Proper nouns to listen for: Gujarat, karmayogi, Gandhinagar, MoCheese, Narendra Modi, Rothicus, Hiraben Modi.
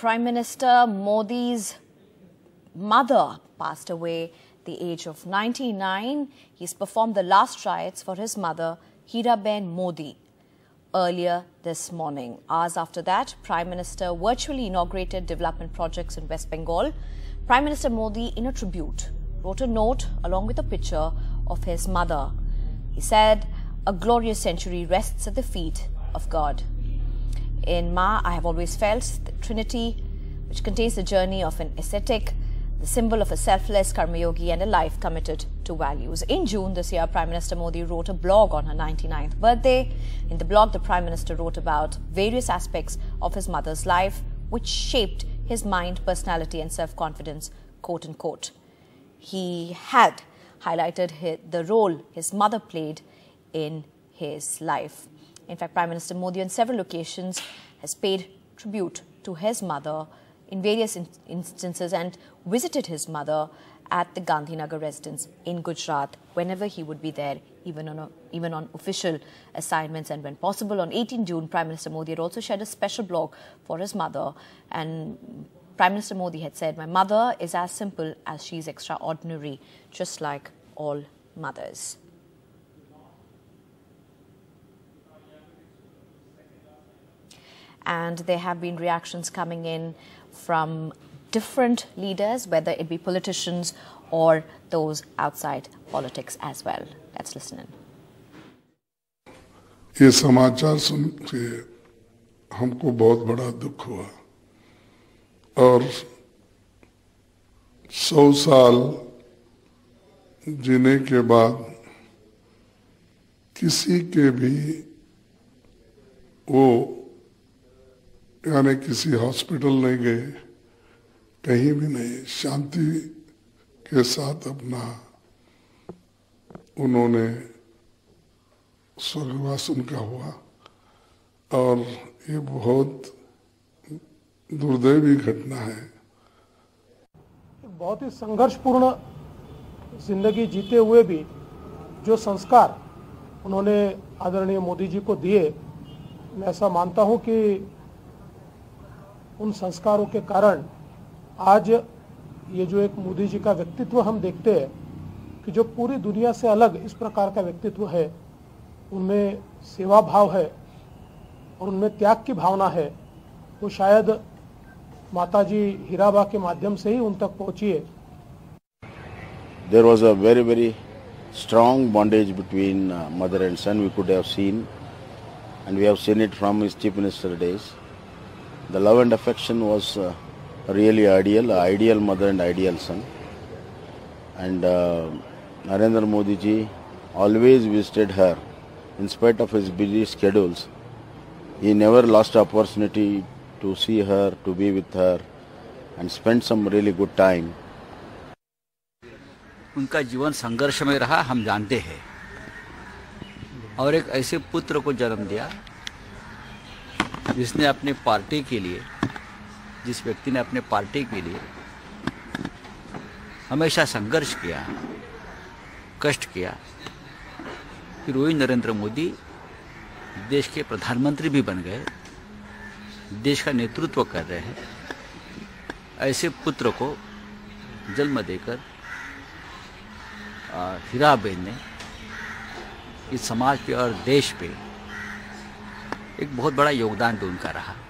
Prime Minister Modi's mother passed away at the age of 99. He's performed the last rites for his mother, Hiraben Modi, earlier this morning. Hours after that, Prime Minister virtually inaugurated development projects in West Bengal. Prime Minister Modi, in a tribute, wrote a note along with a picture of his mother. He said, "A glorious century rests at the feet of God. In Ma, I have always felt the Trinity, which contains the journey of an ascetic, the symbol of a selfless karmayogi and a life committed to values." In June this year, Prime Minister Modi wrote a blog on her 99th birthday. In the blog, the Prime Minister wrote about various aspects of his mother's life, which shaped his mind, personality and self-confidence, quote-unquote. He had highlighted the role his mother played in his life. In fact, Prime Minister Modi on several occasions has paid tribute to his mother in various instances and visited his mother at the Gandhinagar residence in Gujarat whenever he would be there, even on official assignments and when possible. On 18 June, Prime Minister Modi had also shared a special blog for his mother, and Prime Minister Modi had said, "My mother is as simple as she is extraordinary, just like all mothers." And there have been reactions coming in from different leaders, whether it be politicians or those outside politics as well. Let's listen in. ये समाचार सुन के हमको बहुत बड़ा दुख हुआ और 100 साल जीने के बाद किसी के भी वो यानी किसी हॉस्पिटल नहीं गए, कहीं भी नहीं, शांति के साथ अपना उन्होंने स्वर्गवास उनका हुआ और ये बहुत दुर्दैवी घटना है। बहुत ही संघर्षपूर्ण जिंदगी जीते हुए भी जो संस्कार उन्होंने आदरणीय मोदी जी को दिए, मैं ऐसा मानता हूँ कि उन संस्कारों के कारण आज ये जो एक मोदी जी का व्यक्तित्व हम देखते हैं कि जो पूरी दुनिया से अलग इस प्रकार का व्यक्तित्व है, उनमें सेवा भाव है और उनमें त्याग की भावना है, वो शायद माताजी हीराबा के माध्यम से ही उन तक पहुंची है। There was a very very strong bondage between mother and son. We could have seen, and we have seen it from his chief minister days. The love and affection was really ideal, ideal mother and ideal son. And Narendra Modi ji always visited her in spite of his busy schedules. He never lost opportunity to see her, to be with her and spend some really good time. उनका जीवन संघर्ष में रहा, हम जानते हैं, और एक ऐसे पुत्र को जन्म दिया जिसने अपने पार्टी के लिए, जिस व्यक्ति ने अपने पार्टी के लिए हमेशा संघर्ष किया, कष्ट किया, फिर वही नरेंद्र मोदी देश के प्रधानमंत्री भी बन गए, देश का नेतृत्व कर रहे हैं। ऐसे पुत्र को जन्म देकर हीराबेन ने इस समाज पे और देश पे एक बहुत बड़ा योगदान उनका रहा।